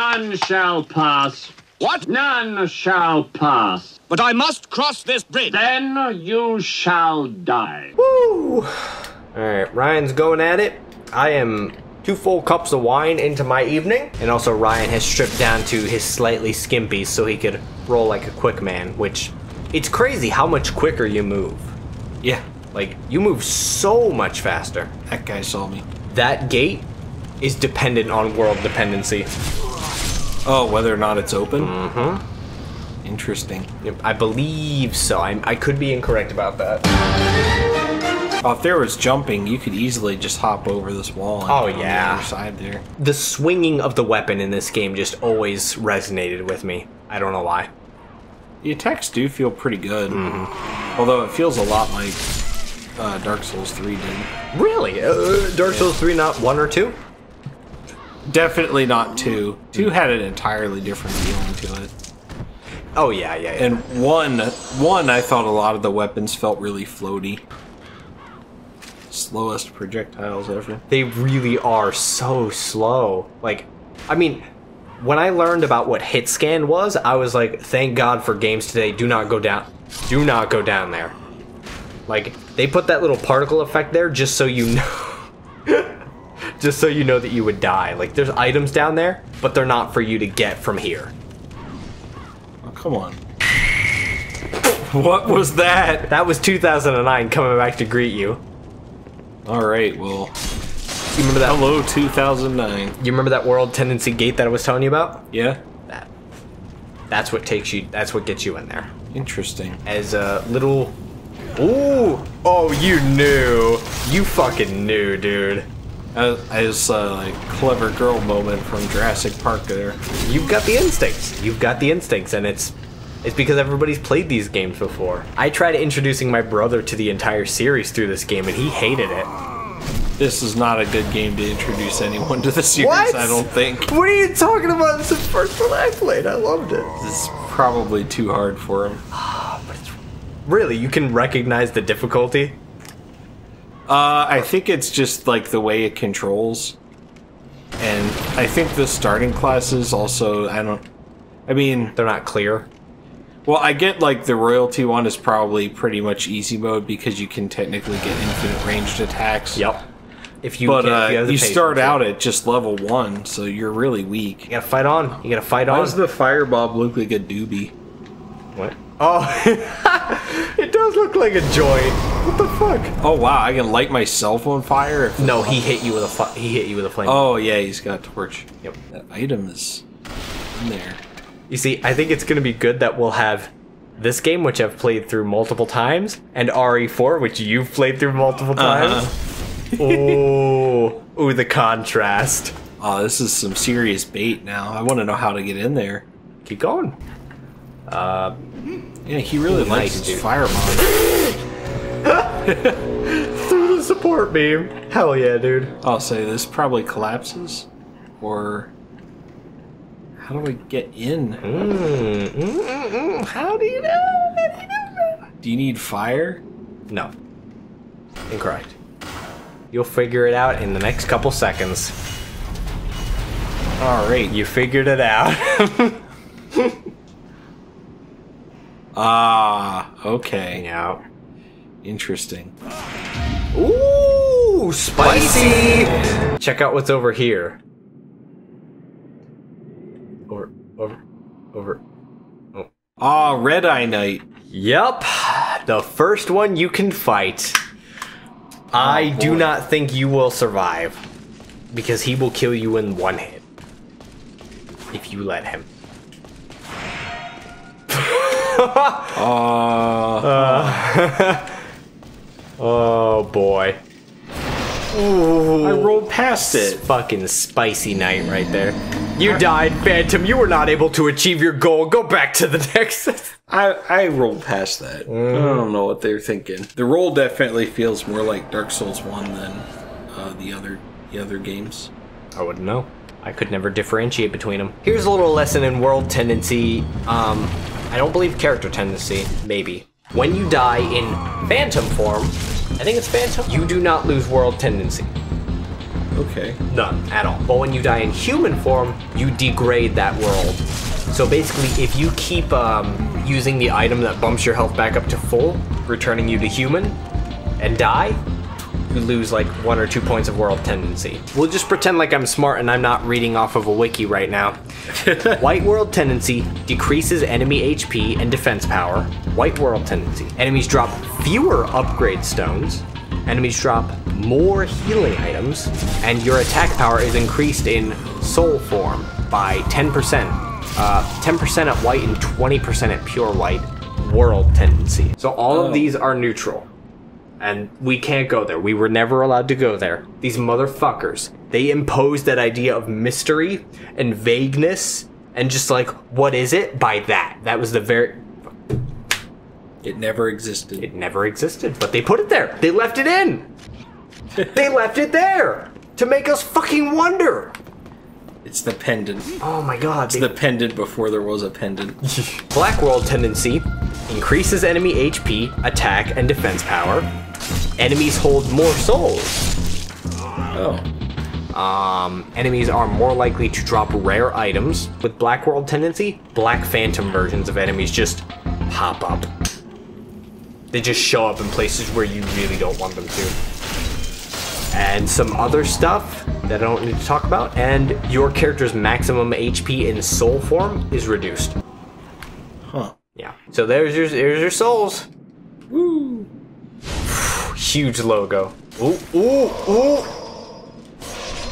None shall pass. What? None shall pass. But I must cross this bridge. Then you shall die. Woo! Alright, Ryan's going at it. I am 2 full cups of wine into my evening. And also Ryan has stripped down to his slightly skimpies so he could roll like a quick man, which it's crazy how much quicker you move. Yeah. Like, you move so much faster. That guy saw me. That gate is dependent on world dependency. Oh, whether or not it's open? Mm-hmm. Interesting. Yep, I believe so. I could be incorrect about that. Oh, if there was jumping, you could easily just hop over this wall. And on the other side there. The swinging of the weapon in this game just always resonated with me. I don't know why. The attacks do feel pretty good. Mm-hmm. Although it feels a lot like Dark Souls 3 did. Really? Dark Souls 3, not 1 or 2? Definitely not 2. 2 had an entirely different feeling to it. Oh, yeah. And 1, I thought a lot of the weapons felt really floaty. Slowest projectiles ever. They really are so slow. Like, I mean, when I learned about what hit scan was, I was like, thank God for games today. Do not go down. Do not go down there. Like, they put that little particle effect there just so you know. Just so you know that you would die. Like, there's items down there, but they're not for you to get from here. Oh, come on. What was that? That was 2009 coming back to greet you. All right, well, you remember that? Hello, 2009. You remember that world tendency gate that I was telling you about? Yeah. That's what takes you, that's what gets you in there. Interesting. As a little... Ooh! Oh, you knew. You fucking knew, dude. I was like, clever girl moment from Jurassic Park there. You've got the instincts. You've got the instincts, and it's because everybody's played these games before. I tried introducing my brother to the entire series through this game, and he hated it. This is not a good game to introduce anyone to the series, what? I don't think. What are you talking about? This is the first one I played. I loved it. This is probably too hard for him. Really, you can recognize the difficulty? I think it's just like the way it controls. And I think the starting classes also, I mean... They're not clear. Well, I get like the royalty one is probably pretty much easy mode because you can technically get infinite ranged attacks. Yep. But you start out at just level 1, so you're really weak. You gotta fight on. You gotta fight on. Why does the fireball look like a doobie? What? Oh, it does look like a joint. What the fuck? Oh wow, I can light myself on fire. No, he hit you with a flame. Oh yeah, he's got a torch. Yep. That item is in there. You see, I think it's gonna be good that we'll have this game, which I've played through multiple times, and RE4, which you've played through multiple times. Ooh, the contrast. Oh, this is some serious bait now. I want to know how to get in there. Keep going. Yeah, he really likes his firebomb. Through the support beam. Hell yeah, dude. I'll say this probably collapses. Or... How do I get in? How do you know? Do you need fire? No. Incorrect. You'll figure it out in the next couple seconds. Alright, you figured it out. Ah, okay. Yeah. Interesting. Ooh, spicy! Check out what's over here. Over. Oh. Ah, Red Eye Knight. Yep. The first one you can fight. I do not think you will survive. Because he will kill you in 1 hit. If you let him. Oh boy. Ooh, I rolled past it. Fucking spicy night right there. You died, Phantom. You were not able to achieve your goal. Go back to the Nexus. I rolled past that. I don't know what they're thinking. The roll definitely feels more like Dark Souls 1 than the other games. I wouldn't know. I could never differentiate between them. Here's a little lesson in world tendency. I don't believe character tendency, maybe. When you die in Phantom form, I think it's Phantom, you do not lose world tendency. Okay. None at all. But when you die in human form, you degrade that world. So basically, if you keep using the item that bumps your health back up to full, returning you to human, and die, you lose like 1 or 2 points of world tendency. We'll just pretend like I'm smart and I'm not reading off of a wiki right now. White World Tendency decreases enemy HP and defense power. White World Tendency. Enemies drop fewer upgrade stones. Enemies drop more healing items. And your attack power is increased in soul form by 10%. 10% at white and 20% at pure white. World Tendency. So all of these are neutral. And we can't go there. We were never allowed to go there. These motherfuckers, they imposed that idea of mystery and vagueness and just like, what is it? By that. That was the very... It never existed. It never existed, but they put it there. They left it in. They left it there to make us fucking wonder. It's the pendant. Oh my god. It's the pendant before there was a pendant. Black World Tendency increases enemy HP, attack, and defense power. Enemies hold more souls. Oh. Enemies are more likely to drop rare items. With Black World Tendency, Black Phantom versions of enemies just pop up. They just show up in places where you really don't want them to. And some other stuff that I don't need to talk about. And your character's maximum HP in soul form is reduced. Huh. Yeah. So there's your souls. Woo. Huge logo. Ooh, ooh, ooh.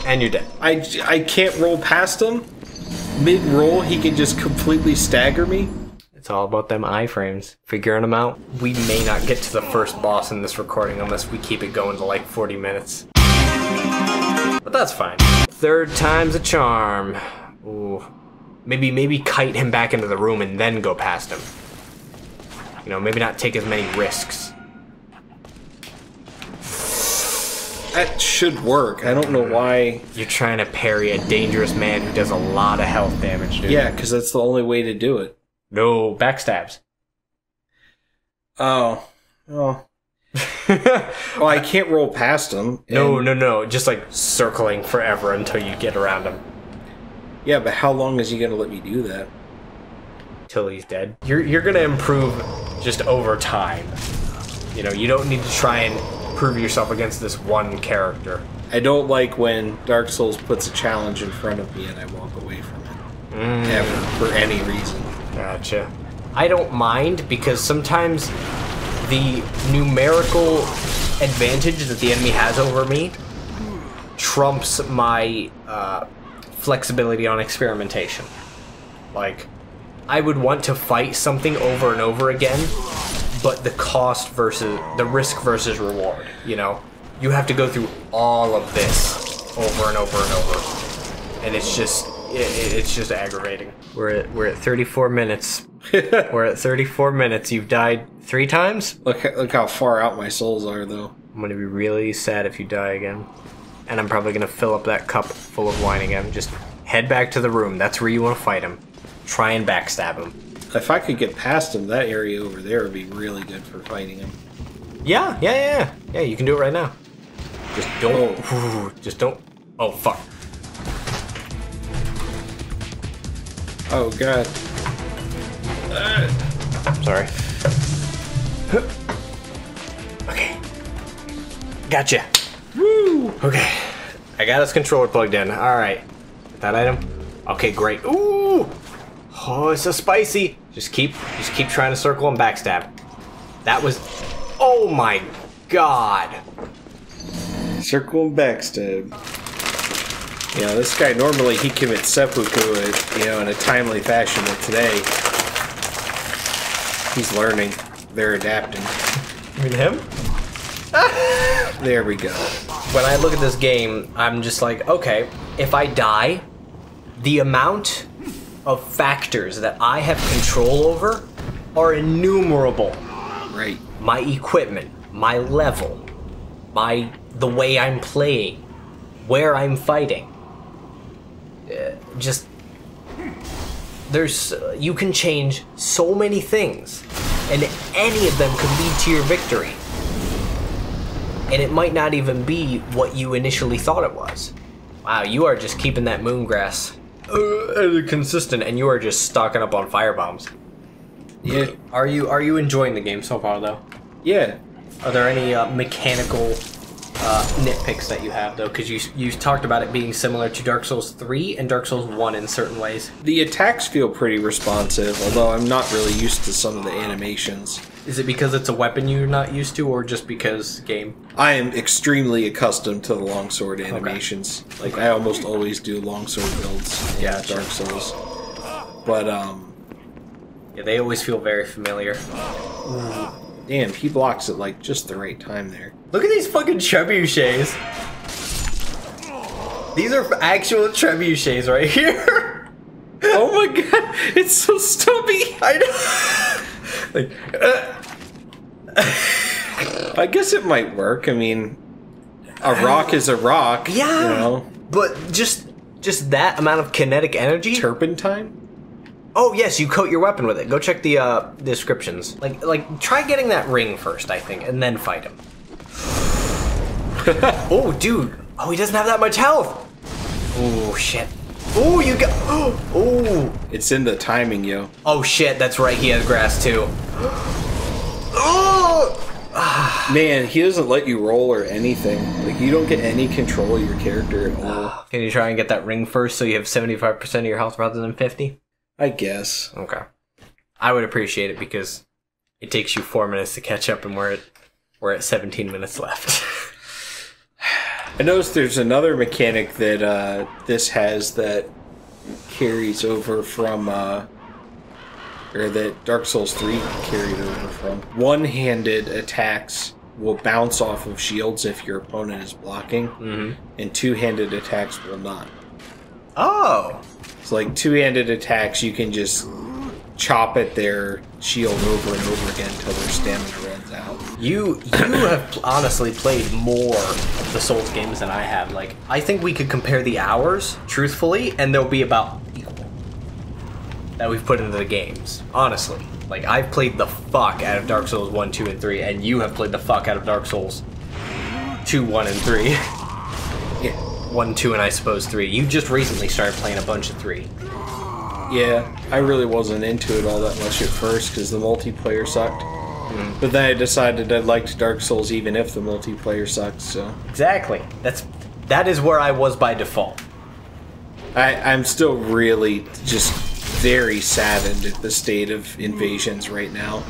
And you're dead. I can't roll past him. Mid-roll, he can just completely stagger me. It's all about them iframes, figuring them out. We may not get to the first boss in this recording unless we keep it going to like 40 minutes. But that's fine. Third time's a charm. Ooh. Maybe kite him back into the room and then go past him. You know, maybe not take as many risks. That should work. I don't know why... You're trying to parry a dangerous man who does a lot of health damage, dude. Yeah, because that's the only way to do it. No, backstabs. Oh. Well, I can't roll past him. No. Just like circling forever until you get around him. Yeah, but how long is he gonna let me do that? Till he's dead. You're gonna improve just over time. You know, you don't need to try and prove yourself against this one character. I don't like when Dark Souls puts a challenge in front of me and I walk away from it. Ever, for any reason. Gotcha. I don't mind because sometimes the numerical advantage that the enemy has over me trumps my flexibility on experimentation. Like, I would want to fight something over and over again, but the cost versus the risk versus reward, you know? You have to go through all of this over and over and over. And it's just... It's just aggravating. We're at 34 minutes. We're at 34 minutes. You've died 3 times? Look how far out my souls are, though. I'm gonna be really sad if you die again. And I'm probably gonna fill up that cup full of wine again. Just head back to the room. That's where you want to fight him. Try and backstab him. If I could get past him, that area over there would be really good for fighting him. Yeah. Yeah, you can do it right now. Just don't... Oh, fuck. Oh, God. I'm sorry. Okay. Gotcha. Woo! Okay. I got his controller plugged in. Alright. That item? Okay, great. Ooh! Oh, it's so spicy. Just keep trying to circle and backstab. That was... Oh, my God. Circle and backstab. You know, this guy, normally he commits seppuku, in a timely fashion, but today, he's learning. They're adapting. You mean him? There we go. When I look at this game, I'm just like, okay, if I die, the amount of factors that I have control over are innumerable. Right. My equipment, my level, the way I'm playing, where I'm fighting. You can change so many things, and any of them could lead to your victory. and it might not even be what you initially thought it was. Wow, you are just keeping that moon grass consistent, and you are just stocking up on firebombs. Yeah. Are you enjoying the game so far, though? Yeah. Are there any mechanical nitpicks that you have, though? Because you talked about it being similar to Dark Souls 3 and Dark Souls 1 in certain ways. The attacks feel pretty responsive, although I'm not really used to some of the animations. Is it because it's a weapon you're not used to, or just because game? I am extremely accustomed to the longsword animations. Okay. Like, I almost always do longsword builds in Dark Souls. But, yeah, they always feel very familiar. Damn, he blocks it like just the right time there. Look at these fucking trebuchets. These are actual trebuchets right here. Oh my god, it's so stumpy. I know. Like, I guess it might work. I mean, a rock is a rock. Yeah. You know? But just that amount of kinetic energy. Turpentine. Oh yes, you coat your weapon with it. Go check the descriptions. Like try getting that ring first, I think, and then fight him. Oh, dude. Oh, he doesn't have that much health. Oh shit. Oh, you got. Oh. It's in the timing, yo. Oh shit, that's right. He has grass too. Oh. Man, he doesn't let you roll or anything. Like you don't get any control of your character at all. Can you try and get that ring first so you have 75% of your health rather than 50? I guess. Okay. I would appreciate it because it takes you 4 minutes to catch up and we're at 17 minutes left. I noticed there's another mechanic that this has that carries over from, or that Dark Souls 3 carried over from. One-handed attacks will bounce off of shields if your opponent is blocking, and two-handed attacks will not. Oh! Like two-handed attacks, you can just chop at their shield over and over again until their stamina runs out. You have honestly played more of the Souls games than I have. Like, I think we could compare the hours, truthfully, and they'll be about equal that we've put into the games, honestly. Like, I've played the fuck out of Dark Souls 1, 2, and 3, and you have played the fuck out of Dark Souls 2, 1, and 3. Yeah. 1, 2, and I suppose 3. You just recently started playing a bunch of 3. Yeah, I really wasn't into it all that much at first because the multiplayer sucked. But then I decided I liked Dark Souls even if the multiplayer sucks, so... Exactly. That is where I was by default. I'm still really just very saddened at the state of invasions right now.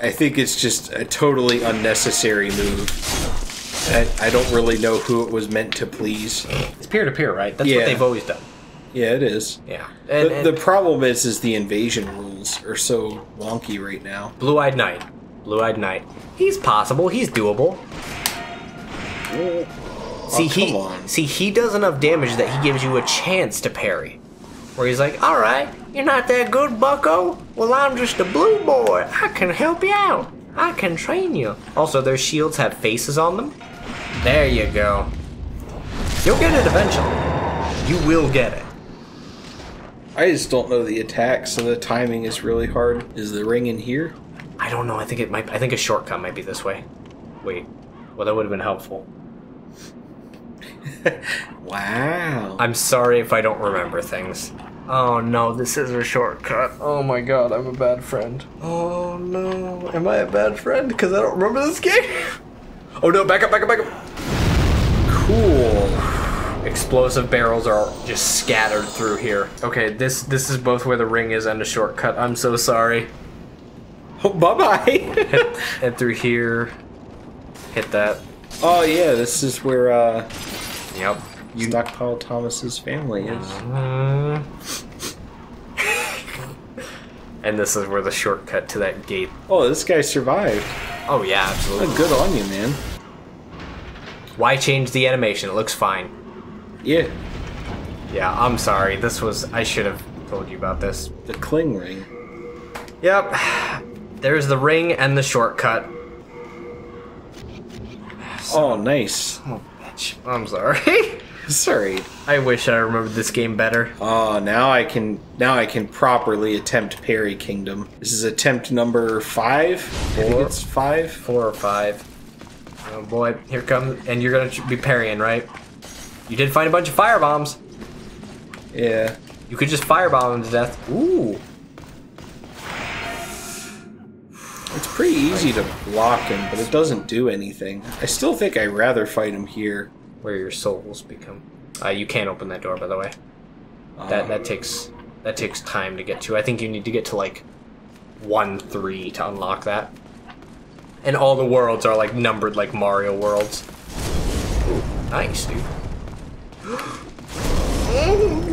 I think it's just a totally unnecessary move. I don't really know who it was meant to please. It's peer-to-peer, right? That's what they've always done. Yeah, it is. Yeah. And the problem is the invasion rules are so wonky right now. Blue-Eyed Knight. Blue-Eyed Knight. He's possible. He's doable. Oh, see, he does enough damage that he gives you a chance to parry. Where he's like, all right, you're not that good, bucko. Well, I'm just a blue boy. I can help you out. I can train you. Also, their shields have faces on them. There you go. You'll get it eventually. You will get it. I just don't know the attacks, so the timing is really hard. Is the ring in here? I don't know. I think it might. I think a shortcut might be this way. Wait. Well, that would have been helpful. Wow. I'm sorry if I don't remember things. Oh no, this is a shortcut. Oh my god, I'm a bad friend. Oh no, am I a bad friend? Because I don't remember this game. Oh no, back up, back up, back up. Cool. Explosive barrels are just scattered through here. Okay, this is both where the ring is and a shortcut. I'm so sorry. Oh, bye-bye. Head through here. Hit that. Oh yeah, this is where, Yep. Stockpile Thomas's family is. And this is where the shortcut to that gate. Oh, this guy survived. Oh yeah, absolutely. Oh, good on you, man. Why change the animation? It looks fine. Yeah. Yeah, I'm sorry. This was... I should have told you about this. The cling ring. Yep. There's the ring and the shortcut. So, oh, nice. Oh, bitch. I'm sorry. Sorry. I wish I remembered this game better. Oh, now I can properly attempt Parry Kingdom. This is attempt number 5. I think it's 5. 4 or 5. Oh boy, here comes, and you're gonna be parrying, right? You did find a bunch of firebombs. Yeah. You could just firebomb him to death. Ooh. It's pretty easy to block him, but it doesn't do anything. I still think I'd rather fight him here. Where your souls become. You can't open that door, by the way. That takes time to get to. I think you need to get to like 1-3 to unlock that. And all the worlds are like numbered like Mario worlds. Ooh, nice, dude.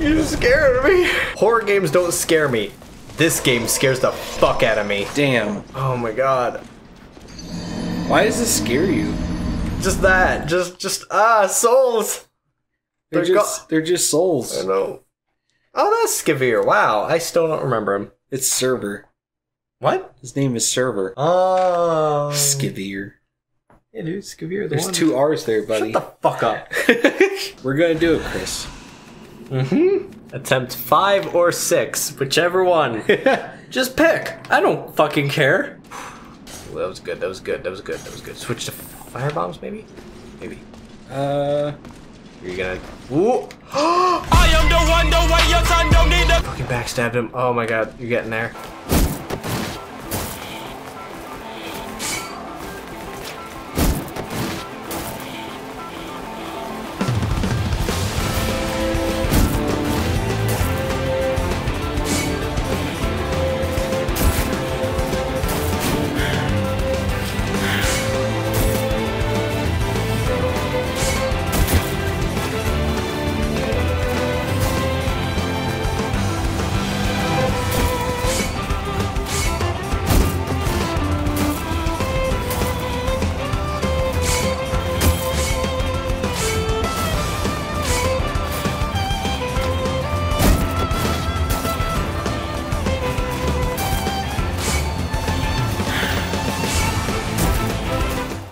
You scared me. Horror games don't scare me. This game scares the fuck out of me. Damn. Oh my god. Why does this scare you? Just that. Just souls. They're just souls. I know. Oh, that's Skavir. Wow, I still don't remember him. It's Server. What? His name is Server. Oh. Skavir. Yeah, dude, Skavir. There's two R's there, buddy. Shut the fuck up. We're gonna do it, Chris. Mm-hmm. Attempt 5 or 6, whichever one. Just pick. I don't fucking care. Ooh, that was good. That was good. Switch to firebombs, maybe. Maybe. You're gonna. Ooh. I am the one. The way your son don't need to. Fucking backstabbed him. Oh my god. You're getting there.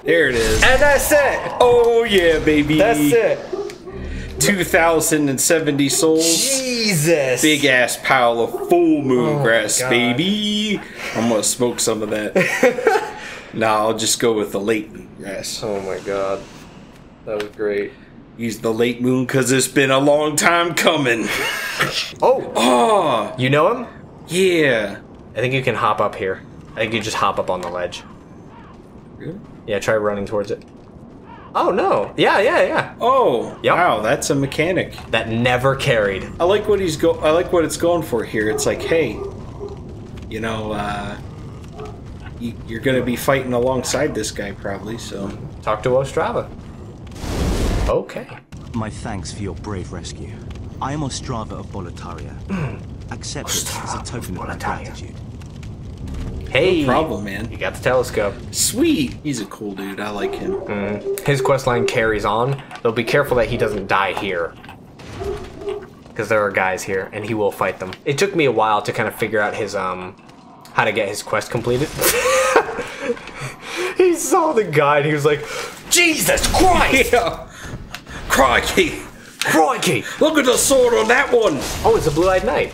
There it is. And that's it. Oh, yeah, baby. That's it. 2,070 souls. Jesus. Big ass pile of full moon grass, baby. I'm going to smoke some of that. Nah, I'll just go with the late moon grass. Oh, my God. That was great. Use the late moon because it's been a long time coming. Oh. You know him? Yeah. I think you can hop up here. I think you just hop up on the ledge. Really? Yeah, try running towards it. Oh, no. Yeah. Oh, yep. Wow, that's a mechanic. That never carried. I like what it's going for here. It's like, hey, you know, you're going to be fighting alongside this guy probably, so. Talk to Ostrava. Okay. My thanks for your brave rescue. I am Ostrava of Bolotaria. Accept this as a token of my gratitude. Hey, no problem, man. You got the telescope. Sweet. He's a cool dude. I like him. His questline carries on. Though be careful that he doesn't die here. Because there are guys here, and he will fight them. It took me a while to kind of figure out his, how to get his quest completed. He saw the guy, and he was like, Jesus Christ! Yeah. Crikey. Crikey. Look at the sword on that one. Oh, it's a blue-eyed knight.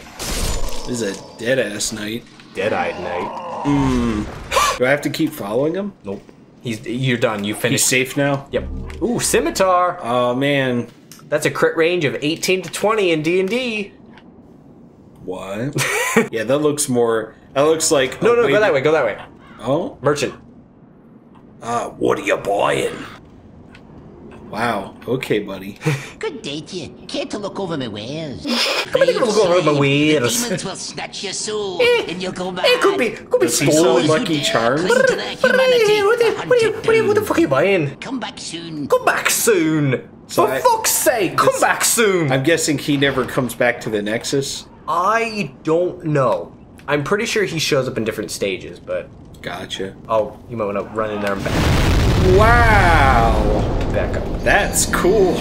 This is a dead-ass knight. Dead-eyed knight. Do I have to keep following him? Nope. You're done. You finished. He's safe now? Yep. Ooh, scimitar. Oh, man. That's a crit range of 18 to 20 in D&D. What? Yeah, that looks more... That looks like... No, go that way. Go that way. Oh? Merchant. What are you buying? Wow. Okay, buddy. Good day to you. Care to look over my wares? Come here to look over my wares. The demons will snatch your soul, and you'll go mad. It could be stolen. Lucky Charms. What the fuck are you buying? Come back soon. Come back soon. So for fuck's sake, come back soon. I'm guessing he never comes back to the Nexus. I don't know. I'm pretty sure he shows up in different stages, but. Gotcha. Oh, you might want to run in there and back. Wow. Back up. That's cool.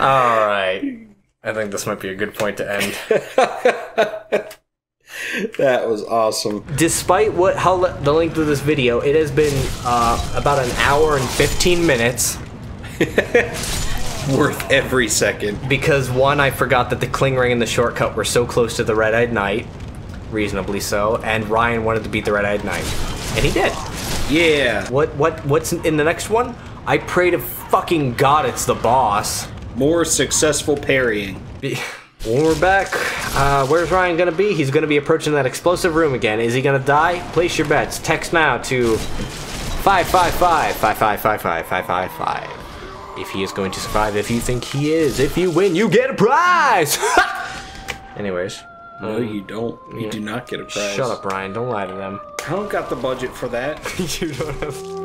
All right. I think this might be a good point to end. That was awesome. Despite the length of this video, it has been about an hour and 15 minutes. Worth every second. Because one, I forgot that the Kling Ring and the shortcut were so close to the Red-Eyed Knight. Reasonably so. And Ryan wanted to beat the Red-Eyed Knight. And he did. Yeah. What's in the next one? I pray to fucking God it's the boss. More successful parrying. Well, we're back. Where's Ryan gonna be? He's gonna be approaching that explosive room again. Is he gonna die? Place your bets. Text now to 555-555-555-555. If he is going to survive, if you think he is, if you win, you get a prize! Anyways. No, you don't. You do not get a prize. Shut up, Ryan. Don't lie to them. I don't got the budget for that. You don't have...